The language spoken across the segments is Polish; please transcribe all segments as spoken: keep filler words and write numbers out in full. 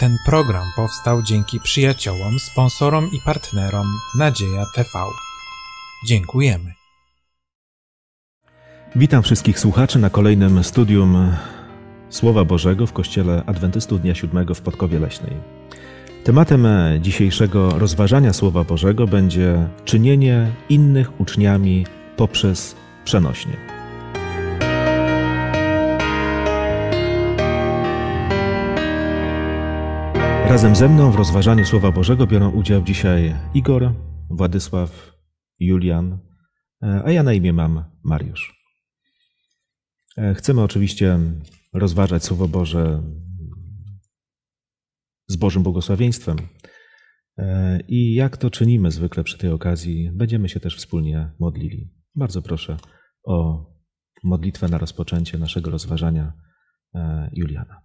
Ten program powstał dzięki przyjaciołom, sponsorom i partnerom Nadzieja T V. Dziękujemy. Witam wszystkich słuchaczy na kolejnym studium Słowa Bożego w Kościele Adwentystów Dnia Siódmego w Podkowie Leśnej. Tematem dzisiejszego rozważania Słowa Bożego będzie czynienie innych uczniami poprzez przenośnie. Razem ze mną w rozważaniu Słowa Bożego biorą udział dzisiaj Igor, Władysław, Julian, a ja na imię mam Mariusz. Chcemy oczywiście rozważać Słowo Boże z Bożym błogosławieństwem i jak to czynimy zwykle przy tej okazji, będziemy się też wspólnie modlili. Bardzo proszę o modlitwę na rozpoczęcie naszego rozważania Juliana.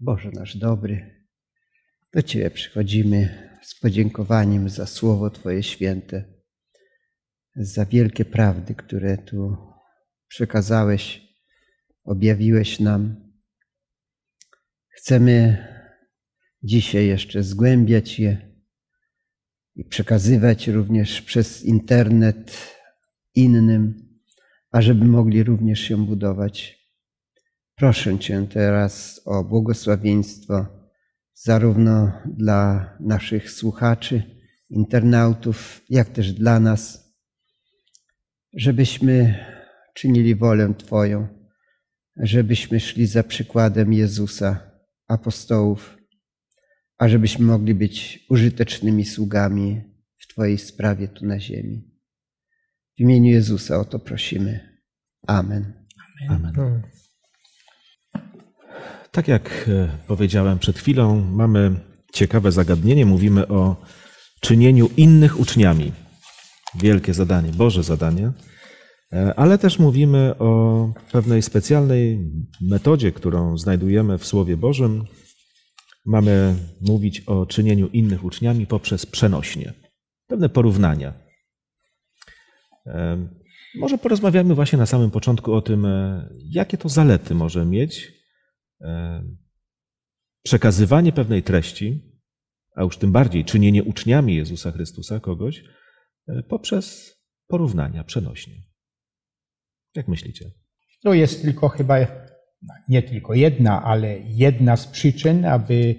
Boże nasz dobry, do Ciebie przychodzimy z podziękowaniem za Słowo Twoje święte, za wielkie prawdy, które tu przekazałeś, objawiłeś nam. Chcemy dzisiaj jeszcze zgłębiać je i przekazywać również przez internet innym, ażeby mogli również się budować. Proszę Cię teraz o błogosławieństwo zarówno dla naszych słuchaczy, internautów, jak też dla nas, żebyśmy czynili wolę Twoją, żebyśmy szli za przykładem Jezusa, apostołów, a żebyśmy mogli być użytecznymi sługami w Twojej sprawie tu na ziemi. W imieniu Jezusa o to prosimy. Amen. Amen. Amen. Tak jak powiedziałem przed chwilą, mamy ciekawe zagadnienie. Mówimy o czynieniu innych uczniami. Wielkie zadanie, Boże zadanie. Ale też mówimy o pewnej specjalnej metodzie, którą znajdujemy w Słowie Bożym. Mamy mówić o czynieniu innych uczniami poprzez przenośnie. Pewne porównania. Może porozmawiamy właśnie na samym początku o tym, jakie to zalety może mieć przekazywanie pewnej treści, a już tym bardziej czynienie uczniami Jezusa Chrystusa kogoś poprzez porównania przenośnie. Jak myślicie? To jest tylko chyba, nie tylko jedna, ale jedna z przyczyn, aby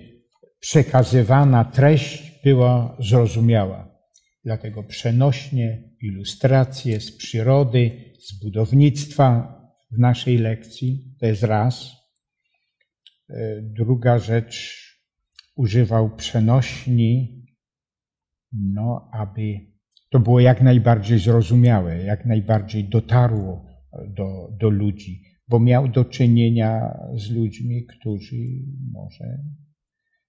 przekazywana treść była zrozumiała. Dlatego przenośnie, ilustracje z przyrody, z budownictwa w naszej lekcji, to jest raz. Druga rzecz, używał przenośni, no aby to było jak najbardziej zrozumiałe, jak najbardziej dotarło do, do ludzi, bo miał do czynienia z ludźmi, którzy może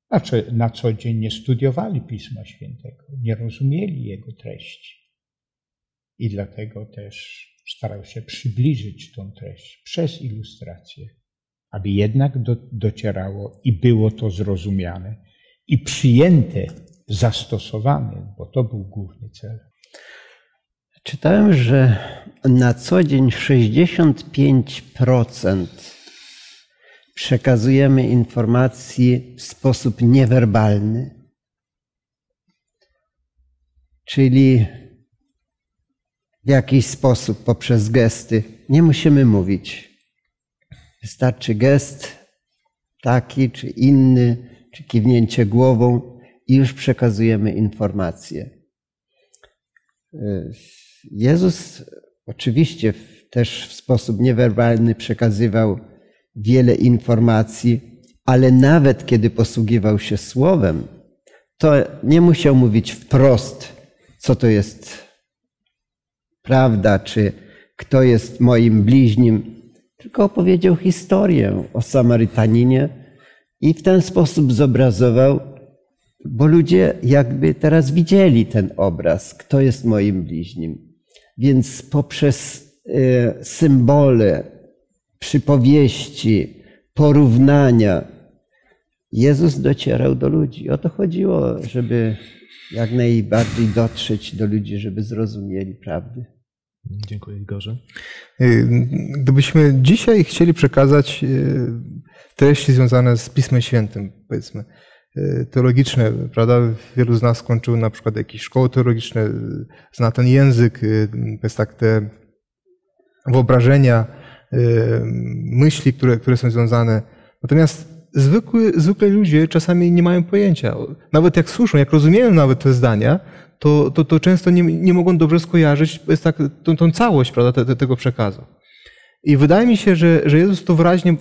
znaczy na co dzień nie studiowali Pisma Świętego, nie rozumieli jego treści i dlatego też starał się przybliżyć tą treść przez ilustrację, aby jednak do, docierało i było to zrozumiane i przyjęte, zastosowane, bo to był główny cel. Czytałem, że na co dzień sześćdziesiąt pięć procent przekazujemy informacji w sposób niewerbalny, czyli w jakiś sposób poprzez gesty. Nie musimy mówić. Wystarczy gest taki czy inny, czy kiwnięcie głową i już przekazujemy informację. Jezus oczywiście też w sposób niewerbalny przekazywał wiele informacji, ale nawet kiedy posługiwał się słowem, to nie musiał mówić wprost, co to jest prawda, czy kto jest moim bliźnim. Tylko opowiedział historię o Samarytaninie i w ten sposób zobrazował, bo ludzie jakby teraz widzieli ten obraz, kto jest moim bliźnim. Więc poprzez symbole, przypowieści, porównania Jezus docierał do ludzi. O to chodziło, żeby jak najbardziej dotrzeć do ludzi, żeby zrozumieli prawdę. Dziękuję, Igorze. Gdybyśmy dzisiaj chcieli przekazać treści związane z Pismem Świętym, powiedzmy, teologiczne, prawda? Wielu z nas kończył na przykład jakieś szkoły teologiczne, zna ten język, to jest tak te wyobrażenia, myśli, które, które są związane. Natomiast zwykły, zwykle ludzie czasami nie mają pojęcia. Nawet jak słyszą, jak rozumieją nawet te zdania, to, to, to często nie, nie mogą dobrze skojarzyć jest tak, tą, tą całość, prawda, te, tego przekazu. I wydaje mi się, że, że Jezus to wyraźnie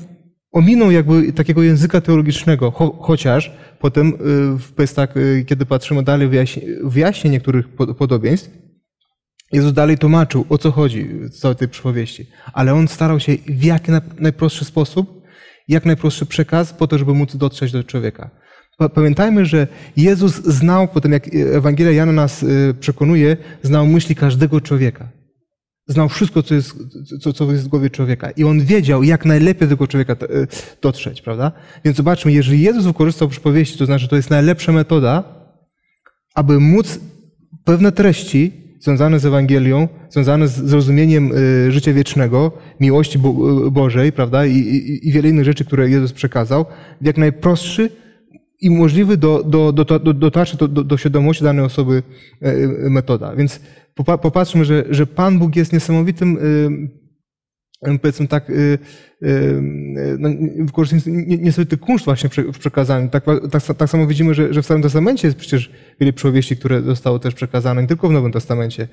ominął jakby takiego języka teologicznego, cho, chociaż potem jest tak, kiedy patrzymy dalej wyjaśnienie niektórych podobieństw, Jezus dalej tłumaczył, o co chodzi w całej tej przypowieści. Ale On starał się w jak najprostszy sposób, jak najprostszy przekaz po to, żeby móc dotrzeć do człowieka. Pamiętajmy, że Jezus znał, potem jak Ewangelia Jana nas przekonuje, znał myśli każdego człowieka. Znał wszystko, co jest, co, co jest w głowie człowieka. I On wiedział, jak najlepiej do tego człowieka dotrzeć, prawda? Więc zobaczmy, jeżeli Jezus wykorzystał przypowieści, to znaczy, że to jest najlepsza metoda, aby móc pewne treści związane z Ewangelią, związane z zrozumieniem życia wiecznego, miłości Bo- Bożej, prawda, I, i, i wiele innych rzeczy, które Jezus przekazał, jak najprostszy i możliwy do, do, do, do, dotarcia do, do, do świadomości danej osoby metoda. Więc popatrzmy, że, że Pan Bóg jest niesamowitym, powiedzmy tak, no, niesamowity kunszt właśnie w przekazaniu. Tak, tak, tak samo widzimy, że, że w Starym Testamencie jest przecież wiele przypowieści, które zostały też przekazane, nie tylko w Nowym Testamencie.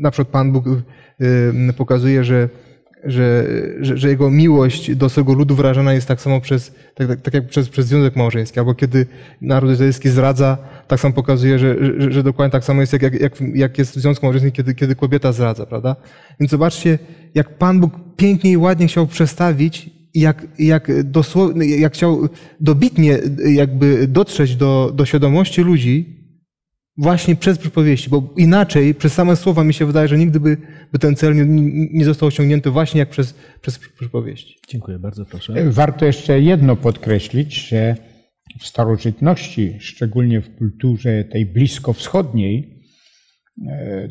Na przykład Pan Bóg pokazuje, że, że, że, że Jego miłość do swego ludu wyrażana jest tak samo przez, tak, tak jak przez, przez związek małżeński, albo kiedy naród izraelski zdradza, tak samo pokazuje, że, że, że dokładnie tak samo jest, jak, jak, jak jest w związku małżeńskim, kiedy, kiedy kobieta zdradza, prawda? Więc zobaczcie, jak Pan Bóg pięknie i ładnie chciał przestawić, jak, jak, dosłownie, jak chciał dobitnie jakby dotrzeć do, do świadomości ludzi właśnie przez przypowieści, bo inaczej, przez same słowa mi się wydaje, że nigdy by, by ten cel nie, nie został osiągnięty właśnie jak przez, przez przypowieści. Dziękuję bardzo, proszę. Warto jeszcze jedno podkreślić, że w starożytności, szczególnie w kulturze tej bliskowschodniej,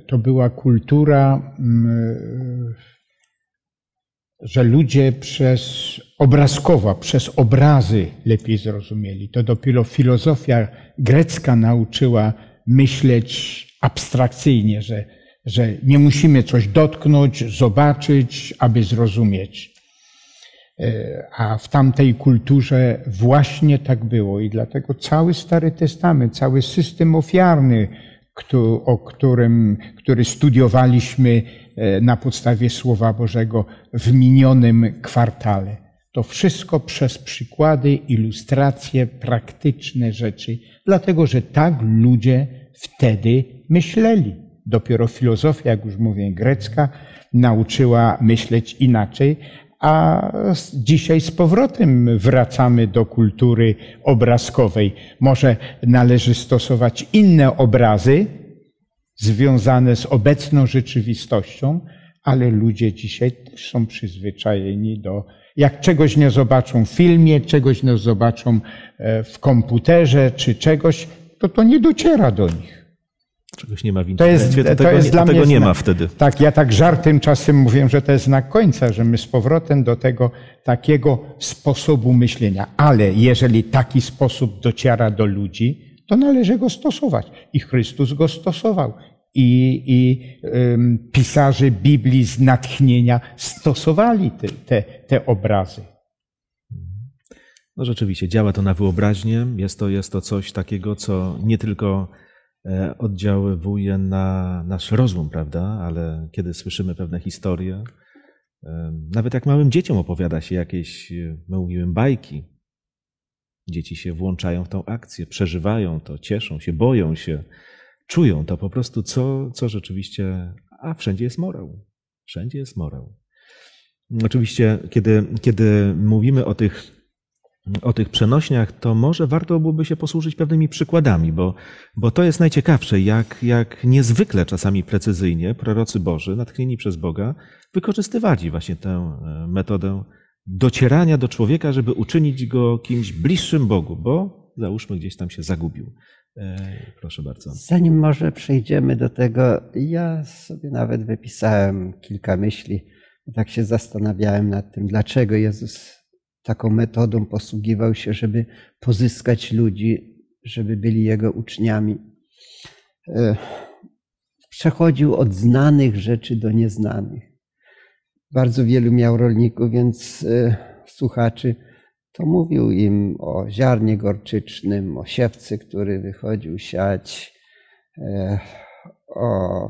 to była kultura, że ludzie przez obrazkowa, przez obrazy lepiej zrozumieli. To dopiero filozofia grecka nauczyła myśleć abstrakcyjnie, że, że nie musimy coś dotknąć, zobaczyć, aby zrozumieć. A w tamtej kulturze właśnie tak było i dlatego cały Stary Testament, cały system ofiarny, o którym, który studiowaliśmy na podstawie Słowa Bożego w minionym kwartale. To wszystko przez przykłady, ilustracje, praktyczne rzeczy, dlatego że tak ludzie wtedy myśleli. Dopiero filozofia, jak już mówię, grecka nauczyła myśleć inaczej, a dzisiaj z powrotem wracamy do kultury obrazkowej. Może należy stosować inne obrazy związane z obecną rzeczywistością, ale ludzie dzisiaj też są przyzwyczajeni do... Jak czegoś nie zobaczą w filmie, czegoś nie zobaczą w komputerze czy czegoś, to to nie dociera do nich. Czegoś nie ma w internecie, to, jest, to tego, jest dla to mnie tego nie znak. ma wtedy. Tak, ja tak żartem czasem mówię, że to jest znak końca, że my z powrotem do tego takiego sposobu myślenia. Ale jeżeli taki sposób dociera do ludzi, to należy go stosować. I Chrystus go stosował. I, i ym, pisarze Biblii z natchnienia stosowali te, te, te obrazy. No rzeczywiście, działa to na wyobraźnię. Jest to, jest to coś takiego, co nie tylko oddziaływuje na nasz rozum, prawda? Ale kiedy słyszymy pewne historie, nawet jak małym dzieciom opowiada się jakieś, my mówimy, bajki, dzieci się włączają w tą akcję, przeżywają to, cieszą się, boją się, czują to po prostu, co, co rzeczywiście... A wszędzie jest morał. Wszędzie jest morał. Oczywiście, kiedy, kiedy mówimy o tych o tych przenośniach, to może warto byłoby się posłużyć pewnymi przykładami, bo, bo to jest najciekawsze, jak, jak niezwykle czasami precyzyjnie prorocy Boży, natchnieni przez Boga, wykorzystywali właśnie tę metodę docierania do człowieka, żeby uczynić go kimś bliższym Bogu, bo załóżmy gdzieś tam się zagubił. Proszę bardzo. Zanim może przejdziemy do tego, ja sobie nawet wypisałem kilka myśli. Tak się zastanawiałem nad tym, dlaczego Jezus taką metodą posługiwał się, żeby pozyskać ludzi, żeby byli jego uczniami. Przechodził od znanych rzeczy do nieznanych. Bardzo wielu miał rolników, więc słuchaczy, to mówił im o ziarnie gorczycznym, o siewcy, który wychodził siać, o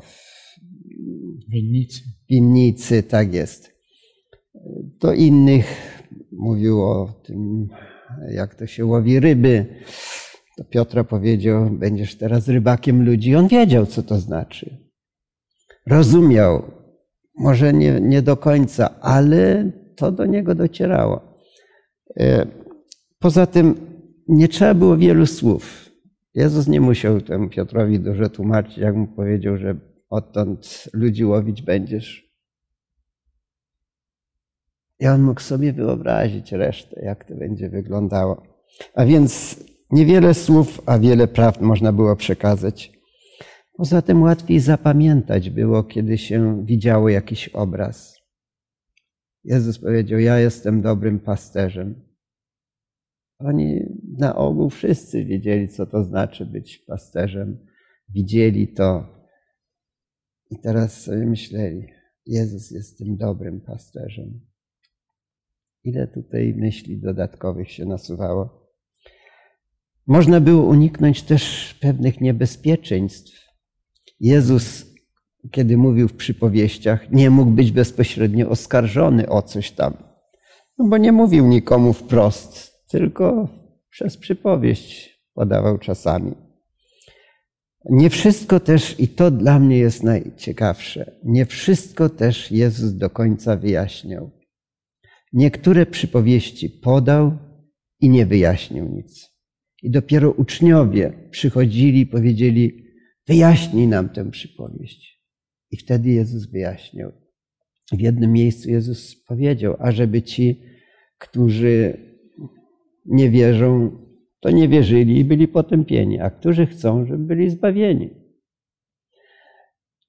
winnicy. winnicy, tak jest. Do innych mówił o tym, jak to się łowi ryby. Do Piotra powiedział, będziesz teraz rybakiem ludzi. On wiedział, co to znaczy. Rozumiał, może nie, nie do końca, ale to do niego docierało. Poza tym nie trzeba było wielu słów. Jezus nie musiał temu Piotrowi dużo tłumaczyć, jak mu powiedział, że odtąd ludzi łowić będziesz. I on mógł sobie wyobrazić resztę, jak to będzie wyglądało. A więc niewiele słów, a wiele prawd można było przekazać. Poza tym łatwiej zapamiętać było, kiedy się widziało jakiś obraz. Jezus powiedział, ja jestem dobrym pasterzem. Oni na ogół wszyscy wiedzieli, co to znaczy być pasterzem. Widzieli to i teraz sobie myśleli, Jezus jest tym dobrym pasterzem. Ile tutaj myśli dodatkowych się nasuwało. Można było uniknąć też pewnych niebezpieczeństw. Jezus, kiedy mówił w przypowieściach, nie mógł być bezpośrednio oskarżony o coś tam. No bo nie mówił nikomu wprost, tylko przez przypowieść podawał czasami. Nie wszystko też, i to dla mnie jest najciekawsze, nie wszystko też Jezus do końca wyjaśniał. Niektóre przypowieści podał i nie wyjaśnił nic. I dopiero uczniowie przychodzili i powiedzieli, wyjaśnij nam tę przypowieść. I wtedy Jezus wyjaśniał. W jednym miejscu Jezus powiedział, ażeby ci, którzy nie wierzą, to nie wierzyli i byli potępieni, a którzy chcą, żeby byli zbawieni.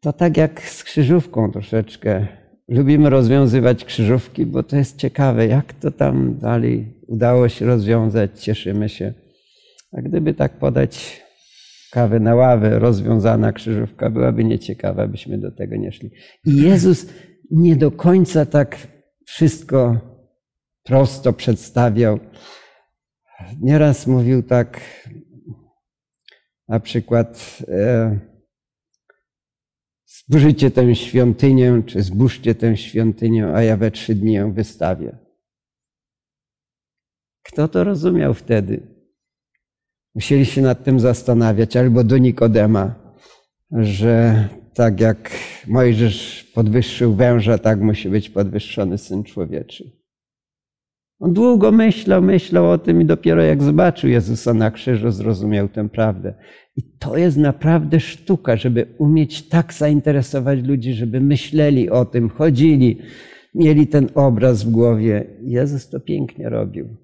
To tak jak z krzyżówką troszeczkę. Lubimy rozwiązywać krzyżówki, bo to jest ciekawe, jak to tam dalej udało się rozwiązać, cieszymy się. A gdyby tak podać kawę na ławę, rozwiązana krzyżówka byłaby nieciekawa, byśmy do tego nie szli. I Jezus nie do końca tak wszystko prosto przedstawiał. Nieraz mówił tak, na przykład zburzycie tę świątynię, czy zburzcie tę świątynię, a ja we trzy dni ją wystawię. Kto to rozumiał wtedy? Musieli się nad tym zastanawiać, albo do Nikodema, że tak jak Mojżesz podwyższył węża, tak musi być podwyższony Syn Człowieczy. On długo myślał, myślał o tym i dopiero jak zobaczył Jezusa na krzyżu, zrozumiał tę prawdę. I to jest naprawdę sztuka, żeby umieć tak zainteresować ludzi, żeby myśleli o tym, chodzili, mieli ten obraz w głowie. Jezus to pięknie robił.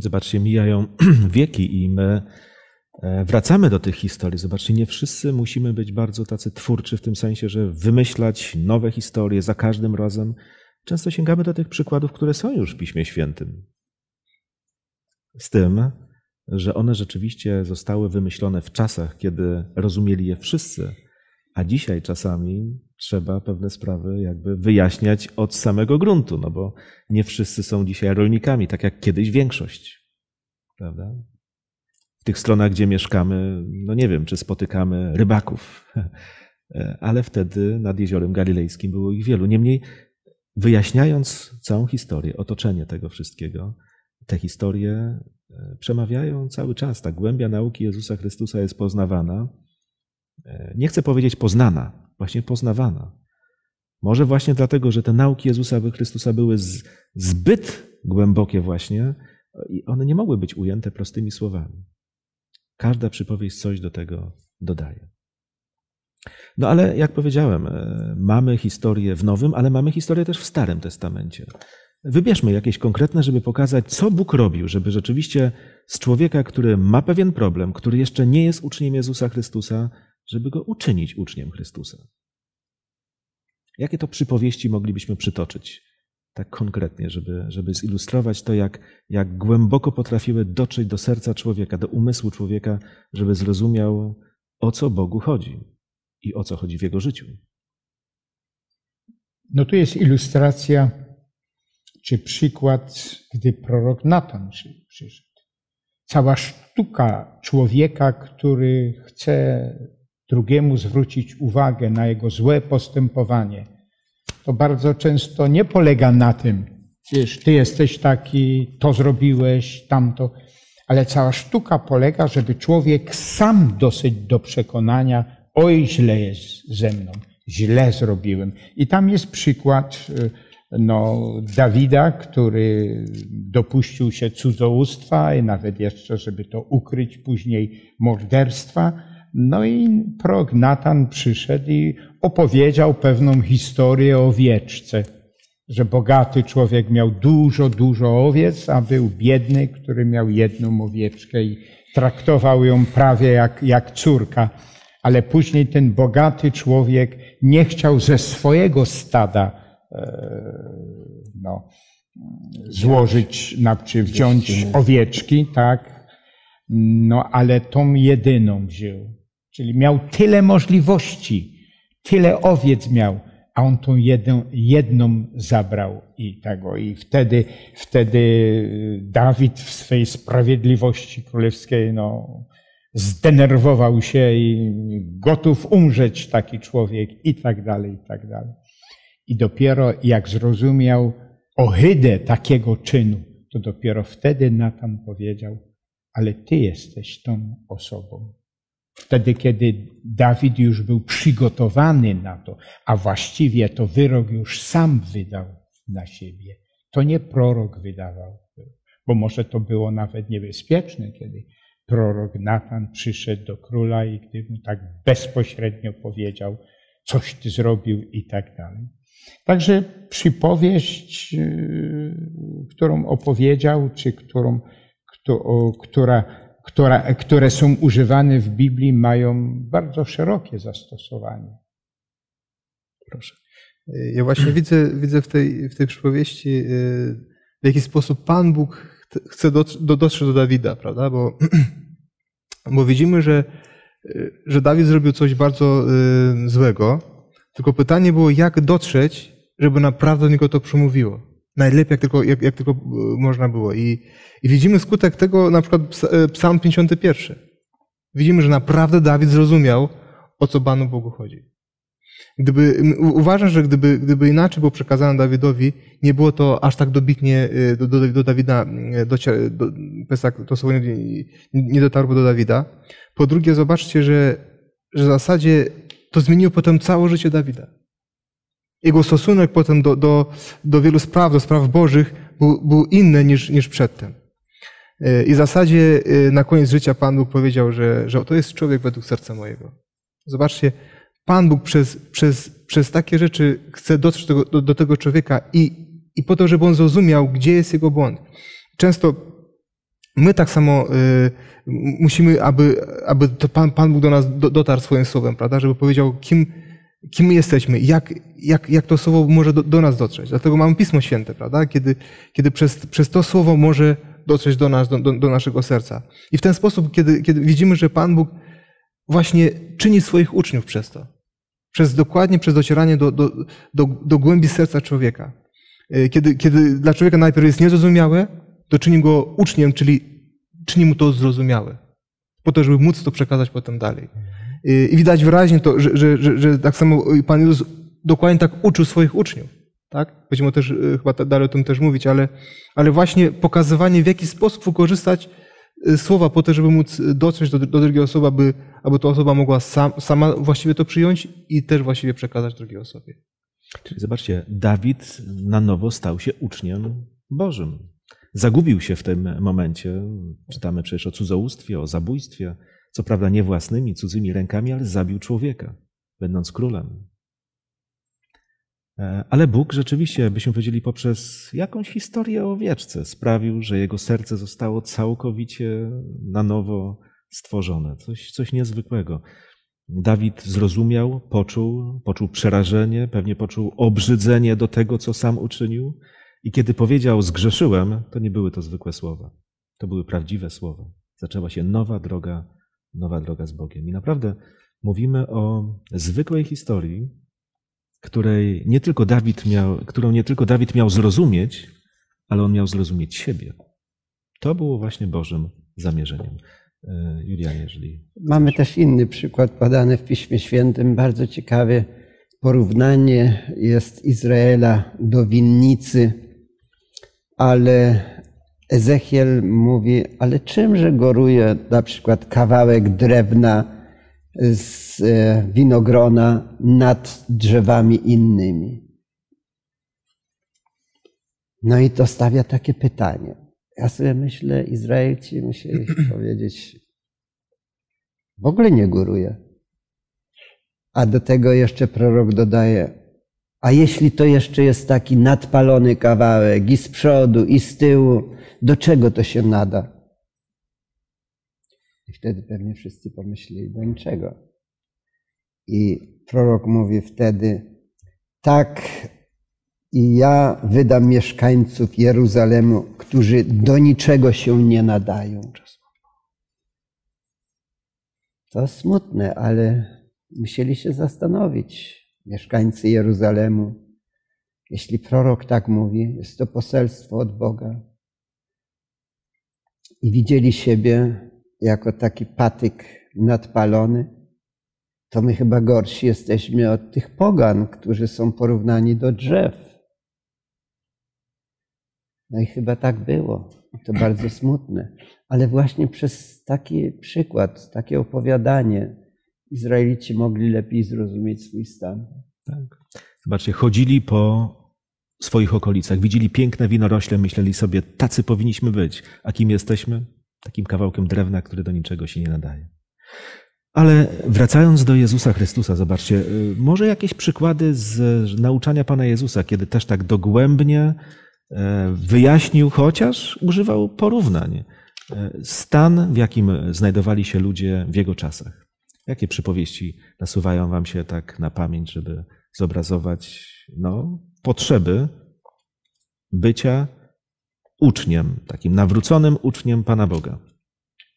Zobaczcie, mijają wieki i my wracamy do tych historii. Zobaczcie, nie wszyscy musimy być bardzo tacy twórczy w tym sensie, że wymyślać nowe historie za każdym razem. Często sięgamy do tych przykładów, które są już w Piśmie Świętym. Z tym, że one rzeczywiście zostały wymyślone w czasach, kiedy rozumieli je wszyscy, a dzisiaj czasami trzeba pewne sprawy jakby wyjaśniać od samego gruntu, no bo nie wszyscy są dzisiaj rolnikami, tak jak kiedyś większość, prawda? W tych stronach, gdzie mieszkamy, no nie wiem, czy spotykamy rybaków, ale wtedy nad Jeziorem Galilejskim było ich wielu. Niemniej wyjaśniając całą historię, otoczenie tego wszystkiego, te historie przemawiają cały czas. Ta głębia nauki Jezusa Chrystusa jest poznawana. Nie chcę powiedzieć poznana, właśnie poznawana. Może właśnie dlatego, że te nauki Jezusa Chrystusa były z, zbyt głębokie właśnie i one nie mogły być ujęte prostymi słowami. Każda przypowieść coś do tego dodaje. No ale jak powiedziałem, mamy historię w Nowym, ale mamy historię też w Starym Testamencie. Wybierzmy jakieś konkretne, żeby pokazać, co Bóg robił, żeby rzeczywiście z człowieka, który ma pewien problem, który jeszcze nie jest uczniem Jezusa Chrystusa, żeby go uczynić uczniem Chrystusa. Jakie to przypowieści moglibyśmy przytoczyć? tak konkretnie, żeby, żeby zilustrować to, jak, jak głęboko potrafiły dotrzeć do serca człowieka, do umysłu człowieka, żeby zrozumiał, o co Bogu chodzi i o co chodzi w jego życiu. No tu jest ilustracja, czy przykład, gdy prorok Natan przyszedł. Cała sztuka człowieka, który chce drugiemu zwrócić uwagę na jego złe postępowanie, to bardzo często nie polega na tym, wiesz, ty jesteś taki, to zrobiłeś, tamto, ale cała sztuka polega, żeby człowiek sam dosyć do przekonania, oj, źle jest ze mną, źle zrobiłem. I tam jest przykład no, Dawida, który dopuścił się cudzołóstwa i nawet jeszcze, żeby to ukryć, później morderstwa. No i prorok Natan przyszedł i opowiedział pewną historię o owieczce, że bogaty człowiek miał dużo, dużo owiec, a był biedny, który miał jedną owieczkę i traktował ją prawie jak, jak córka. Ale później ten bogaty człowiek nie chciał ze swojego stada no, złożyć, znaczy wziąć owieczki, tak? No ale tą jedyną wziął. Czyli miał tyle możliwości, tyle owiec miał, a on tą jedną, jedną zabrał i tego. I wtedy, wtedy Dawid w swej sprawiedliwości królewskiej no, zdenerwował się i gotów umrzeć taki człowiek i tak dalej, i tak dalej. I dopiero jak zrozumiał ohydę takiego czynu, to dopiero wtedy Natan powiedział, ale ty jesteś tą osobą. Wtedy, kiedy Dawid już był przygotowany na to, a właściwie to wyrok już sam wydał na siebie. To nie prorok wydawał, bo może to było nawet niebezpieczne, kiedy prorok Natan przyszedł do króla i gdy mu tak bezpośrednio powiedział, coś ty zrobił i tak dalej. Także przypowieść, którą opowiedział, czy którą, która, która, które są używane w Biblii, mają bardzo szerokie zastosowanie. Proszę. Ja właśnie widzę, widzę w, tej, w tej przypowieści, w jaki sposób Pan Bóg chce dotrzeć do Dawida, prawda? Bo, bo widzimy, że, że Dawid zrobił coś bardzo złego. Tylko pytanie było, jak dotrzeć, żeby naprawdę do niego to przemówiło. Najlepiej, jak tylko, jak, jak tylko można było. I, I widzimy skutek tego, na przykład Psalm pięćdziesiąty pierwszy. Widzimy, że naprawdę Dawid zrozumiał, o co Panu Bogu chodzi. Gdyby, uważam, że gdyby, gdyby inaczej było przekazane Dawidowi, nie było to aż tak dobitnie do, do, do Dawida, do, do, to słowo nie, nie dotarło do Dawida. Po drugie, zobaczcie, że, że w zasadzie to zmieniło potem całe życie Dawida. Jego stosunek potem do, do, do wielu spraw, do spraw bożych był, był inny niż, niż przedtem. I w zasadzie na koniec życia Pan Bóg powiedział, że, że to jest człowiek według serca mojego. Zobaczcie, Pan Bóg przez, przez, przez takie rzeczy chce dotrzeć do, do, do tego człowieka i, i po to, żeby on zrozumiał, gdzie jest jego błąd. Często my tak samo y, musimy, aby, aby to Pan, Pan Bóg do nas do, dotarł swoim słowem, prawda? Żeby powiedział, kim, kim my jesteśmy, jak, jak, jak to słowo może do, do nas dotrzeć. Dlatego mamy Pismo Święte, prawda? Kiedy, kiedy przez, przez to słowo może dotrzeć do nas, do, do, do naszego serca. I w ten sposób, kiedy, kiedy widzimy, że Pan Bóg właśnie czyni swoich uczniów przez to. Przez dokładnie, przez docieranie do, do, do, do głębi serca człowieka. Kiedy, kiedy dla człowieka najpierw jest niezrozumiałe, to czyni go uczniem, czyli czyni mu to zrozumiałe. Po to, żeby móc to przekazać potem dalej. I widać wyraźnie to, że, że, że, że tak samo Pan Jezus dokładnie tak uczył swoich uczniów. Tak? Będziemy też, chyba dalej o tym też mówić, ale, ale właśnie pokazywanie, w jaki sposób wykorzystać słowa po to, żeby móc dotrzeć do, do drugiej osoby, aby, aby ta osoba mogła sam, sama właściwie to przyjąć i też właściwie przekazać drugiej osobie. Czyli zobaczcie, Dawid na nowo stał się uczniem Bożym. Zagubił się w tym momencie. Czytamy przecież o cudzołóstwie, o zabójstwie. Co prawda nie własnymi, cudzymi rękami, ale zabił człowieka, będąc królem. Ale Bóg rzeczywiście, byśmy powiedzieli, poprzez jakąś historię o owieczce sprawił, że jego serce zostało całkowicie na nowo stworzone. Coś, coś niezwykłego. Dawid zrozumiał, poczuł, poczuł przerażenie, pewnie poczuł obrzydzenie do tego, co sam uczynił. I kiedy powiedział zgrzeszyłem, to nie były to zwykłe słowa. To były prawdziwe słowa. Zaczęła się nowa droga, nowa droga z Bogiem. I naprawdę mówimy o zwykłej historii, której nie tylko Dawid miał, którą nie tylko Dawid miał zrozumieć, ale on miał zrozumieć siebie. To było właśnie Bożym zamierzeniem. Julian, jeżeli... Mamy też inny przykład podany w Piśmie Świętym, bardzo ciekawy. Porównanie jest Izraela do winnicy, ale Ezechiel mówi, ale czymże goruje na przykład kawałek drewna z winogrona nad drzewami innymi? No i to stawia takie pytanie. Ja sobie myślę, Izraelci musieli powiedzieć, w ogóle nie góruje. A do tego jeszcze prorok dodaje, a jeśli to jeszcze jest taki nadpalony kawałek i z przodu, i z tyłu, do czego to się nada? I wtedy pewnie wszyscy pomyśleli, do niczego. I prorok mówi wtedy, tak i ja wydam mieszkańców Jeruzalemu, którzy do niczego się nie nadają. To smutne, ale... Musieli się zastanowić, mieszkańcy Jeruzalemu, jeśli prorok tak mówi, jest to poselstwo od Boga. I widzieli siebie jako taki patyk nadpalony, to my chyba gorsi jesteśmy od tych pogan, którzy są porównani do drzew. No i chyba tak było. To bardzo smutne. Ale właśnie przez taki przykład, takie opowiadanie, Izraelici mogli lepiej zrozumieć swój stan. Tak. Zobaczcie, chodzili po swoich okolicach, widzieli piękne winorośle, myśleli sobie, tacy powinniśmy być. A kim jesteśmy? Takim kawałkiem drewna, który do niczego się nie nadaje. Ale wracając do Jezusa Chrystusa, zobaczcie, może jakieś przykłady z nauczania Pana Jezusa, kiedy też tak dogłębnie wyjaśnił, chociaż używał porównań, stan, w jakim znajdowali się ludzie w jego czasach. Jakie przypowieści nasuwają wam się tak na pamięć, żeby zobrazować no, potrzeby bycia uczniem, takim nawróconym uczniem Pana Boga?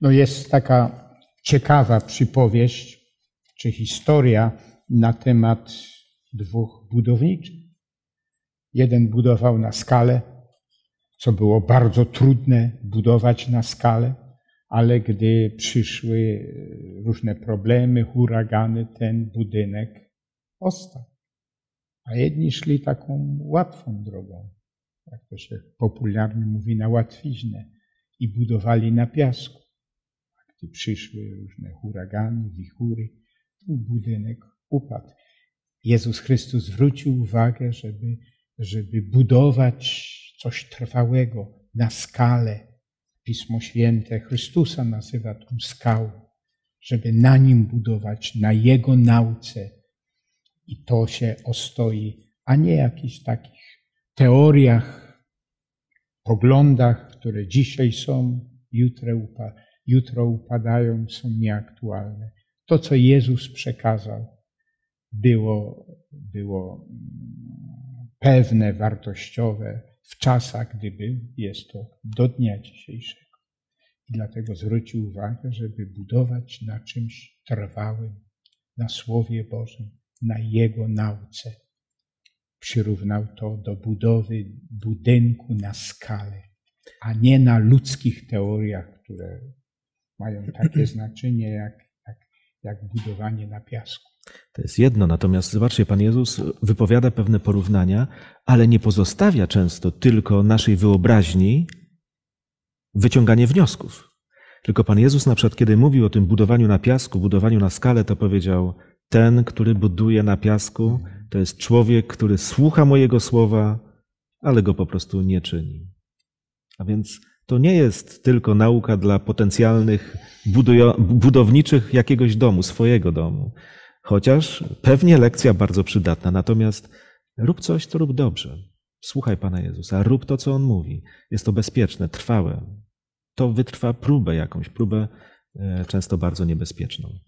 No jest taka ciekawa przypowieść czy historia na temat dwóch budowniczych. Jeden budował na skale, co było bardzo trudne budować na skale. Ale gdy przyszły różne problemy, huragany, ten budynek ostał. A jedni szli taką łatwą drogą, jak to się popularnie mówi, na łatwiznę i budowali na piasku. A gdy przyszły różne huragany, wichury, ten budynek upadł. Jezus Chrystus zwrócił uwagę, żeby, żeby budować coś trwałego na skalę. Pismo Święte Chrystusa nazywa tą skałą, żeby na nim budować, na jego nauce. I to się ostoi, a nie jakichś takich teoriach, poglądach, które dzisiaj są, jutro upadają, są nieaktualne. To, co Jezus przekazał, było, było pewne, wartościowe, w czasach, gdyby jest to do dnia dzisiejszego. I dlatego zwrócił uwagę, żeby budować na czymś trwałym, na Słowie Bożym, na Jego nauce. Przyrównał to do budowy budynku na skale, a nie na ludzkich teoriach, które mają takie znaczenie jak, jak, jak budowanie na piasku. To jest jedno, natomiast zobaczcie, Pan Jezus wypowiada pewne porównania, ale nie pozostawia często tylko naszej wyobraźni wyciąganie wniosków. Tylko Pan Jezus na przykład, kiedy mówił o tym budowaniu na piasku, budowaniu na skalę, to powiedział, ten, który buduje na piasku, to jest człowiek, który słucha mojego słowa, ale go po prostu nie czyni. A więc to nie jest tylko nauka dla potencjalnych budowniczych jakiegoś domu, swojego domu. Chociaż pewnie lekcja bardzo przydatna. Natomiast rób coś, to rób dobrze. Słuchaj Pana Jezusa, rób to, co On mówi. Jest to bezpieczne, trwałe. To wytrwa próbę jakąś, próbę często bardzo niebezpieczną.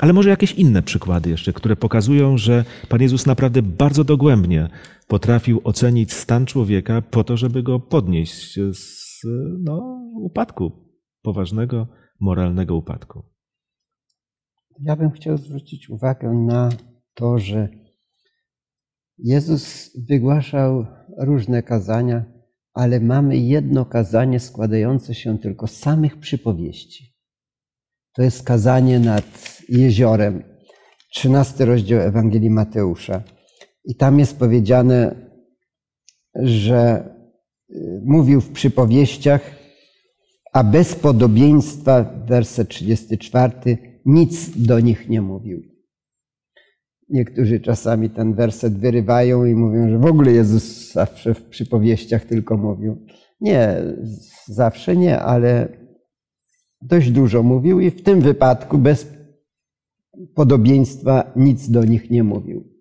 Ale może jakieś inne przykłady jeszcze, które pokazują, że Pan Jezus naprawdę bardzo dogłębnie potrafił ocenić stan człowieka po to, żeby go podnieść z no, upadku, poważnego, moralnego upadku. Ja bym chciał zwrócić uwagę na to, że Jezus wygłaszał różne kazania, ale mamy jedno kazanie składające się tylko z samych przypowieści. To jest kazanie nad jeziorem, trzynasty rozdział Ewangelii Mateusza. I tam jest powiedziane, że mówił w przypowieściach, a bez podobieństwa, werset trzydziesty czwarty, nic do nich nie mówił. Niektórzy czasami ten werset wyrywają i mówią, że w ogóle Jezus zawsze w przypowieściach tylko mówił. Nie, zawsze nie, ale dość dużo mówił i w tym wypadku bez podobieństwa nic do nich nie mówił.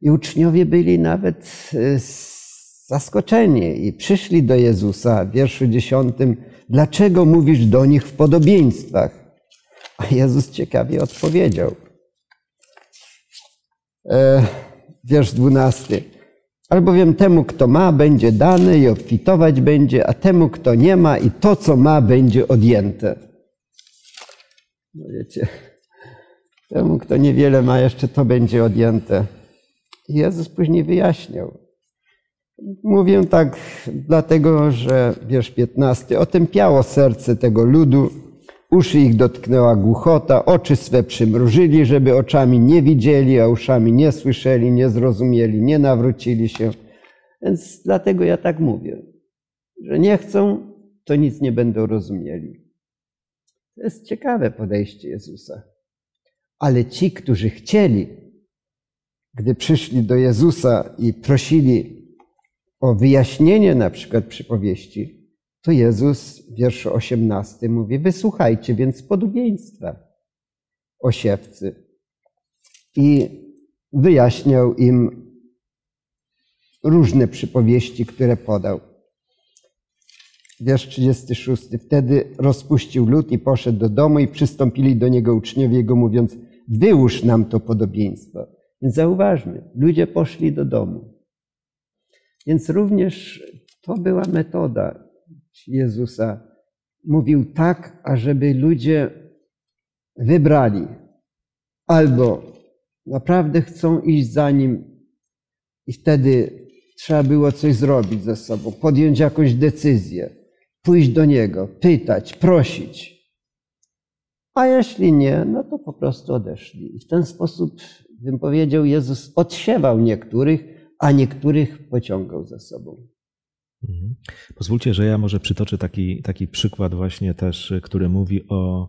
I uczniowie byli nawet zaskoczeni i przyszli do Jezusa w wierszu dziesiątym. Dlaczego mówisz do nich w podobieństwach? A Jezus ciekawie odpowiedział. Wiersz dwunasty. Albowiem temu, kto ma, będzie dane i obfitować będzie, a temu, kto nie ma i to, co ma, będzie odjęte. No wiecie, temu, kto niewiele ma, jeszcze to będzie odjęte. Jezus później wyjaśniał. Mówię tak dlatego, że wiersz piętnasty. Otępiało serce tego ludu, uszy ich dotknęła głuchota, oczy swe przymrużyli, żeby oczami nie widzieli, a uszami nie słyszeli, nie zrozumieli, nie nawrócili się. Więc dlatego ja tak mówię, że nie chcą, to nic nie będą rozumieli. To jest ciekawe podejście Jezusa. Ale ci, którzy chcieli, gdy przyszli do Jezusa i prosili o wyjaśnienie na przykład przypowieści, to Jezus w wierszu osiemnastym mówi, wysłuchajcie więc podobieństwa o siewcy. I wyjaśniał im różne przypowieści, które podał. Wiersz trzydziesty szósty. Wtedy rozpuścił lud i poszedł do domu i przystąpili do niego uczniowie jego mówiąc, wyłóż nam to podobieństwo. Więc zauważmy, ludzie poszli do domu. Więc również to była metoda Jezusa. Mówił tak, ażeby ludzie wybrali. Albo naprawdę chcą iść za Nim i wtedy trzeba było coś zrobić ze sobą, podjąć jakąś decyzję, pójść do Niego, pytać, prosić. A jeśli nie, no to po prostu odeszli. I w ten sposób, bym powiedział, Jezus odsiewał niektórych, a niektórych pociągał za sobą. Pozwólcie, że ja może przytoczę taki, taki przykład właśnie też, który mówi o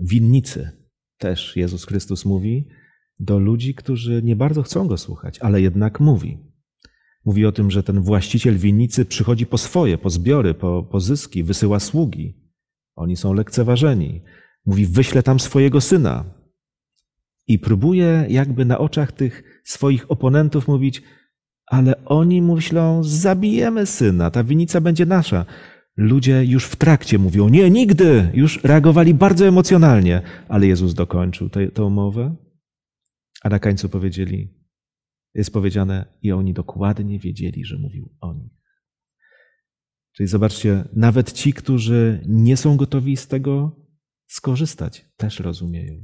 winnicy. Też Jezus Chrystus mówi do ludzi, którzy nie bardzo chcą Go słuchać, ale jednak mówi. Mówi o tym, że ten właściciel winnicy przychodzi po swoje, po zbiory, po, po zyski, wysyła sługi. Oni są lekceważeni. Mówi, wyślę tam swojego syna. I próbuje jakby na oczach tych swoich oponentów mówić, ale oni myślą, zabijemy syna, ta winnica będzie nasza. Ludzie już w trakcie mówią, nie, nigdy! Już reagowali bardzo emocjonalnie. Ale Jezus dokończył tę umowę, a na końcu powiedzieli, jest powiedziane, i oni dokładnie wiedzieli, że mówił o nich. Czyli zobaczcie, nawet ci, którzy nie są gotowi z tego skorzystać, też rozumieją.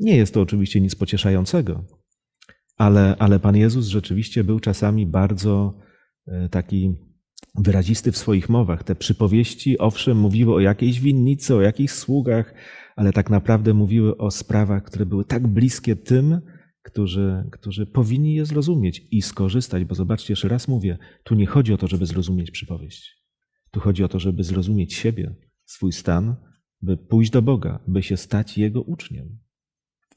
Nie jest to oczywiście nic pocieszającego. Ale, ale Pan Jezus rzeczywiście był czasami bardzo taki wyrazisty w swoich mowach. Te przypowieści, owszem, mówiły o jakiejś winnicy, o jakichś sługach, ale tak naprawdę mówiły o sprawach, które były tak bliskie tym, którzy, którzy powinni je zrozumieć i skorzystać. Bo zobaczcie, jeszcze raz mówię, tu nie chodzi o to, żeby zrozumieć przypowieść. Tu chodzi o to, żeby zrozumieć siebie, swój stan, by pójść do Boga, by się stać Jego uczniem.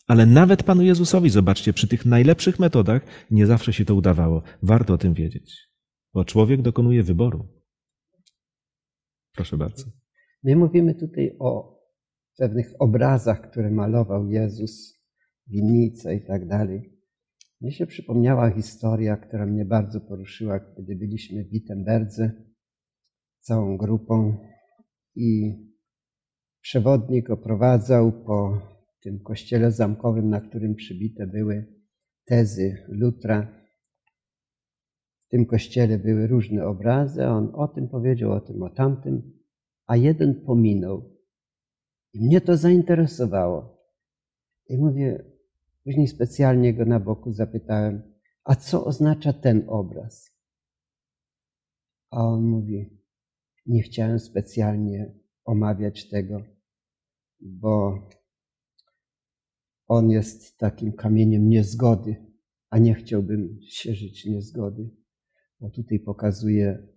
Ale nawet Panu Jezusowi, zobaczcie, przy tych najlepszych metodach nie zawsze się to udawało. Warto o tym wiedzieć, bo człowiek dokonuje wyboru. Proszę bardzo. My mówimy tutaj o pewnych obrazach, które malował Jezus, winnice i tak dalej. Mnie się przypomniała historia, która mnie bardzo poruszyła, kiedy byliśmy w Wittemberdze, całą grupą i przewodnik oprowadzał po tym kościele zamkowym, na którym przybite były tezy Lutra. W tym kościele były różne obrazy, on o tym powiedział, o tym, o tamtym, a jeden pominął. I mnie to zainteresowało. I mówię, później specjalnie go na boku zapytałem, a co oznacza ten obraz? A on mówi, nie chciałem specjalnie omawiać tego, bo on jest takim kamieniem niezgody, a nie chciałbym się żyć niezgody, bo tutaj pokazuje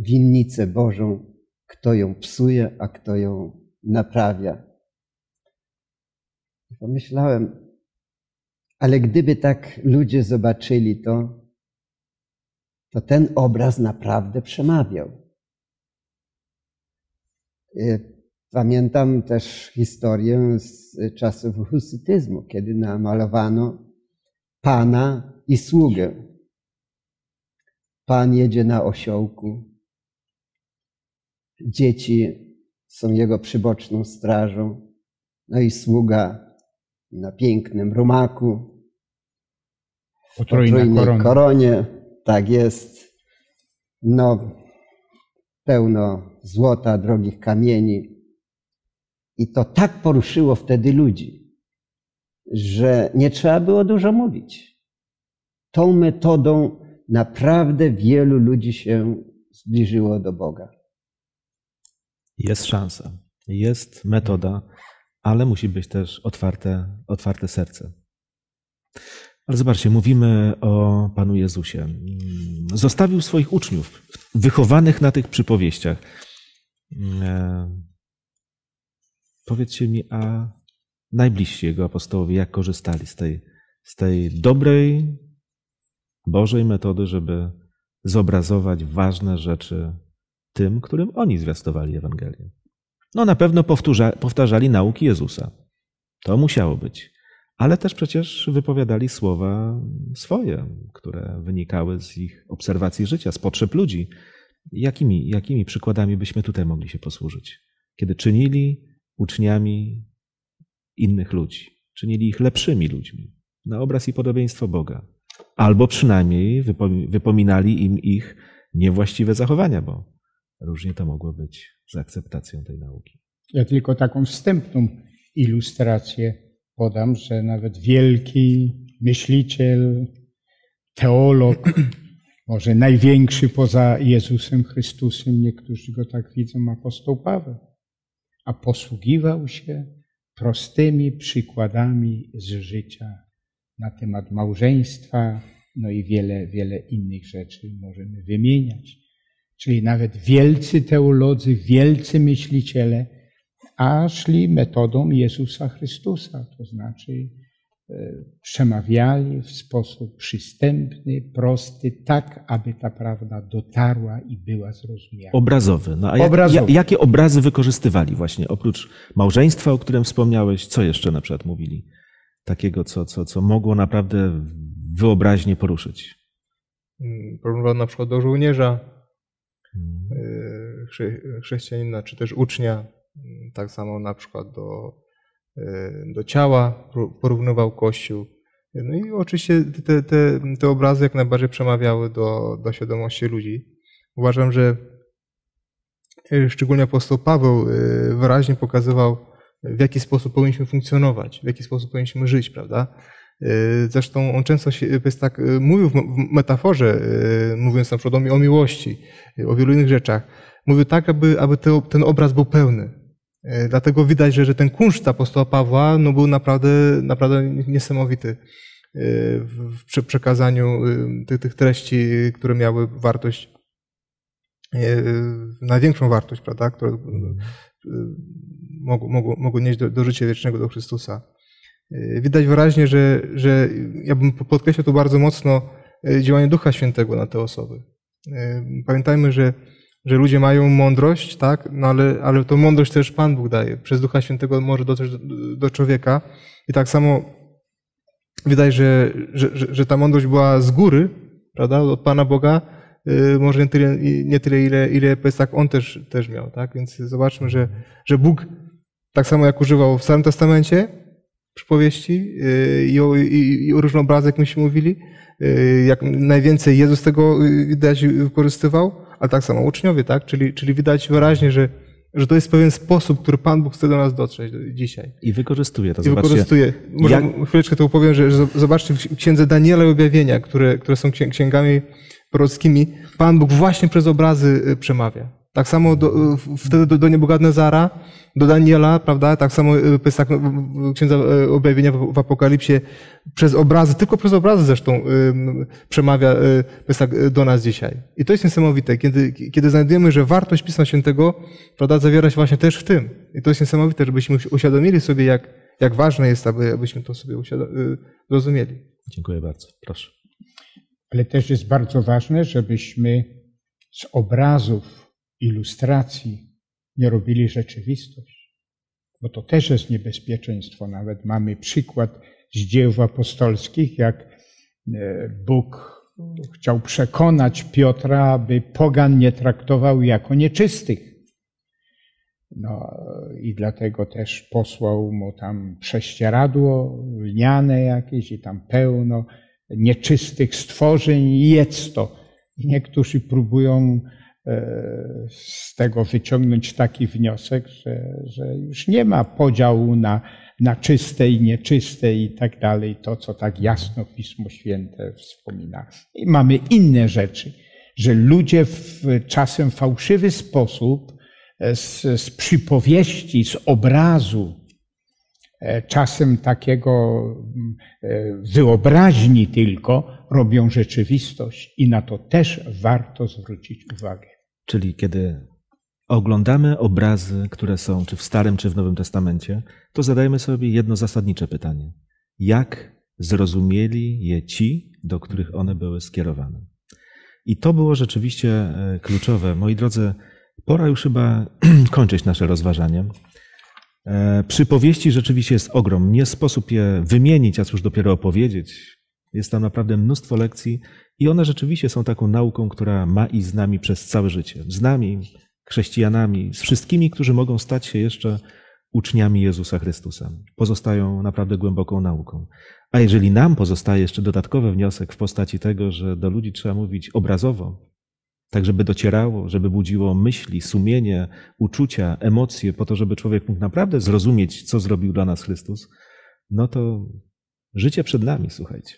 winnicę Bożą, kto ją psuje, a kto ją naprawia. Pomyślałem, ale gdyby tak ludzie zobaczyli to, to ten obraz naprawdę przemawiał. Pamiętam też historię z czasów husytyzmu, kiedy namalowano Pana i sługę. Pan jedzie na osiołku, dzieci są jego przyboczną strażą, no i sługa na pięknym rumaku, w potrójnej koronie, tak jest, no pełno złota, drogich kamieni. I to tak poruszyło wtedy ludzi, że nie trzeba było dużo mówić. Tą metodą naprawdę wielu ludzi się zbliżyło do Boga. Jest szansa, jest metoda, ale musi być też otwarte, otwarte serce. Ale zobaczcie, mówimy o Panu Jezusie. Zostawił swoich uczniów, wychowanych na tych przypowieściach. Powiedzcie mi, a najbliżsi Jego apostołowie, jak korzystali z tej, z tej dobrej, Bożej metody, żeby zobrazować ważne rzeczy tym, którym oni zwiastowali Ewangelię? No na pewno powtarza, powtarzali nauki Jezusa. To musiało być. Ale też przecież wypowiadali słowa swoje, które wynikały z ich obserwacji życia, z potrzeb ludzi. Jakimi, jakimi przykładami byśmy tutaj mogli się posłużyć? Kiedy czynili uczniami innych ludzi, czynili ich lepszymi ludźmi, na obraz i podobieństwo Boga. Albo przynajmniej wypominali im ich niewłaściwe zachowania, bo różnie to mogło być z akceptacją tej nauki. Ja tylko taką wstępną ilustrację podam, że nawet wielki myśliciel, teolog, może największy poza Jezusem Chrystusem, niektórzy go tak widzą, apostoł Paweł, a posługiwał się prostymi przykładami z życia na temat małżeństwa, no i wiele, wiele innych rzeczy możemy wymieniać. Czyli nawet wielcy teolodzy, wielcy myśliciele, a szli metodą Jezusa Chrystusa, to znaczy przemawiali w sposób przystępny, prosty, tak, aby ta prawda dotarła i była zrozumiała. Obrazowy. No, a jak, Obrazowy. Jakie obrazy wykorzystywali właśnie? Oprócz małżeństwa, o którym wspomniałeś, co jeszcze na przykład mówili? Takiego, co, co, co mogło naprawdę wyobraźnię poruszyć? Porównywano na przykład do żołnierza, chrześcijanina, czy też ucznia. Tak samo na przykład do, do ciała porównywał Kościół. No i oczywiście te, te, te obrazy jak najbardziej przemawiały do, do świadomości ludzi. Uważam, że szczególnie apostoł Paweł wyraźnie pokazywał, w jaki sposób powinniśmy funkcjonować, w jaki sposób powinniśmy żyć, prawda? Zresztą on często się, jest tak, mówił w metaforze, mówiąc na przykład o miłości, o wielu innych rzeczach. Mówił tak, aby, aby te, ten obraz był pełny. Dlatego widać, że, że ten kunszt apostoła Pawła no, był naprawdę, naprawdę niesamowity w przekazaniu tych, tych treści, które miały wartość, największą wartość, prawda, które mogą, mogą, mogą nieść do, do życia wiecznego, do Chrystusa. Widać wyraźnie, że, że ja bym podkreślał tu bardzo mocno działanie Ducha Świętego na te osoby. Pamiętajmy, że że ludzie mają mądrość, tak? No ale, ale to mądrość też Pan Bóg daje. Przez Ducha Świętego może dotrzeć do, do człowieka. I tak samo widać, że, że, że ta mądrość była z góry, prawda? Od Pana Boga, może nie tyle, nie tyle ile, ile Pesach on też, też miał. Tak? Więc zobaczmy, że, że Bóg, tak samo jak używał w Starym Testamencie przypowieści i o, i, i o różnoobrazach, jak myśmy mówili, jak najwięcej Jezus tego widać wykorzystywał, a tak samo uczniowie, tak? Czyli, czyli widać wyraźnie, że że to jest pewien sposób, który Pan Bóg chce do nas dotrzeć dzisiaj. I wykorzystuje to. I wykorzystuje. Może jak... chwileczkę to opowiem, że, że zobaczcie w Księdze Daniela i Objawienia, które, które są księgami prorockimi, Pan Bóg właśnie przez obrazy przemawia. Tak samo do, wtedy do, do Nebukadnezara, do Daniela, prawda? Tak samo Pesach, Księdza Objawienia w, w Apokalipsie, przez obrazy, tylko przez obrazy zresztą przemawia Pesach do nas dzisiaj. I to jest niesamowite, kiedy, kiedy znajdujemy, że wartość Pisma Świętego, prawda, zawiera się właśnie też w tym. I to jest niesamowite, żebyśmy uświadomili sobie, jak, jak ważne jest, aby, abyśmy to sobie rozumieli. Dziękuję bardzo. Proszę. Ale też jest bardzo ważne, żebyśmy z obrazów, ilustracji nie robili rzeczywistość, bo to też jest niebezpieczeństwo. Nawet mamy przykład z dzieł apostolskich, jak Bóg chciał przekonać Piotra, aby pogan nie traktował jako nieczystych. No i dlatego też posłał mu tam prześcieradło lniane jakieś i tam pełno nieczystych stworzeń i jedz to. I niektórzy próbują z tego wyciągnąć taki wniosek, że, że już nie ma podziału na, na czyste i nieczyste i tak dalej, to co tak jasno Pismo Święte wspomina. I mamy inne rzeczy, że ludzie w czasem fałszywy sposób z, z przypowieści, z obrazu, czasem takiego wyobraźni tylko, robią rzeczywistość i na to też warto zwrócić uwagę. Czyli kiedy oglądamy obrazy, które są czy w Starym, czy w Nowym Testamencie, to zadajmy sobie jedno zasadnicze pytanie. Jak zrozumieli je ci, do których one były skierowane? I to było rzeczywiście kluczowe. Moi drodzy, pora już chyba kończyć nasze rozważanie. Przypowieści rzeczywiście jest ogrom. Nie sposób je wymienić, a cóż dopiero opowiedzieć. Jest tam naprawdę mnóstwo lekcji i one rzeczywiście są taką nauką, która ma i z nami przez całe życie. Z nami, chrześcijanami, z wszystkimi, którzy mogą stać się jeszcze uczniami Jezusa Chrystusa. Pozostają naprawdę głęboką nauką. A jeżeli nam pozostaje jeszcze dodatkowy wniosek w postaci tego, że do ludzi trzeba mówić obrazowo, tak żeby docierało, żeby budziło myśli, sumienie, uczucia, emocje, po to, żeby człowiek mógł naprawdę zrozumieć, co zrobił dla nas Chrystus, no to życie przed nami, słuchajcie.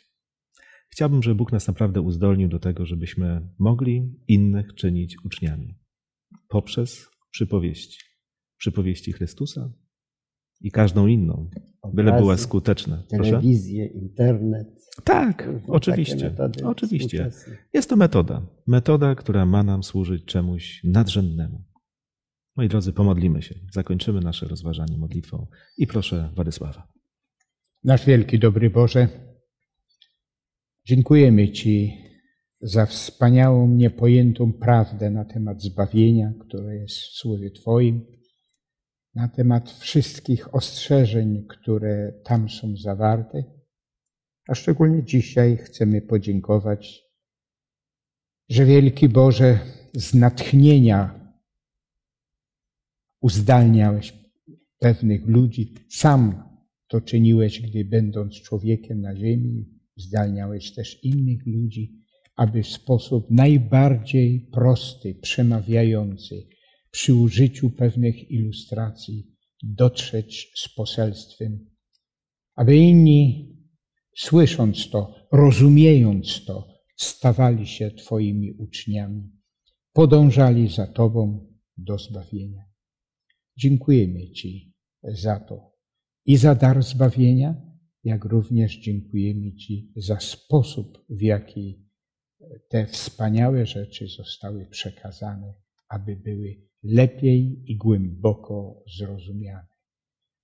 Chciałbym, żeby Bóg nas naprawdę uzdolnił do tego, żebyśmy mogli innych czynić uczniami poprzez przypowieści. Przypowieści Chrystusa i każdą inną, obrazy, byle była skuteczna. Telewizję, internet. Tak, oczywiście. Oczywiście. Jest to metoda. Metoda, która ma nam służyć czemuś nadrzędnemu. Moi drodzy, pomodlimy się. Zakończymy nasze rozważanie modlitwą. I proszę Władysława. Nasz wielki, dobry Boże, dziękujemy Ci za wspaniałą, niepojętą prawdę na temat zbawienia, które jest w Słowie Twoim, na temat wszystkich ostrzeżeń, które tam są zawarte, a szczególnie dzisiaj chcemy podziękować, że wielki Boże, z natchnienia uzdalniałeś pewnych ludzi. Sam to czyniłeś, gdy będąc człowiekiem na ziemi, uzdalniałeś też innych ludzi, aby w sposób najbardziej prosty, przemawiający, przy użyciu pewnych ilustracji dotrzeć z poselstwem, aby inni, słysząc to, rozumiejąc to, stawali się Twoimi uczniami, podążali za Tobą do zbawienia. Dziękujemy Ci za to i za dar zbawienia, jak również dziękujemy Ci za sposób, w jaki te wspaniałe rzeczy zostały przekazane, aby były lepiej i głęboko zrozumiane.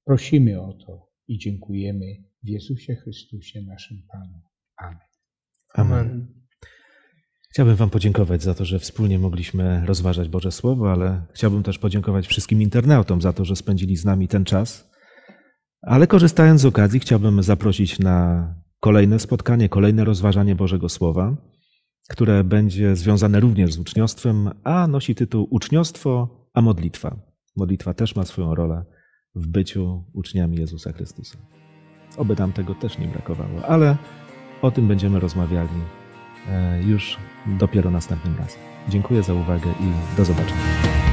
Prosimy o to i dziękujemy w Jezusie Chrystusie naszym Panu. Amen. Amen. Chciałbym Wam podziękować za to, że wspólnie mogliśmy rozważać Boże Słowo, ale chciałbym też podziękować wszystkim internautom za to, że spędzili z nami ten czas. Ale korzystając z okazji, chciałbym zaprosić na kolejne spotkanie, kolejne rozważanie Bożego Słowa. które będzie związane również z uczniostwem, a nosi tytuł Uczniostwo, a modlitwa. Modlitwa też ma swoją rolę w byciu uczniami Jezusa Chrystusa. Oby nam tego też nie brakowało, ale o tym będziemy rozmawiali już dopiero następnym razem. Dziękuję za uwagę i do zobaczenia.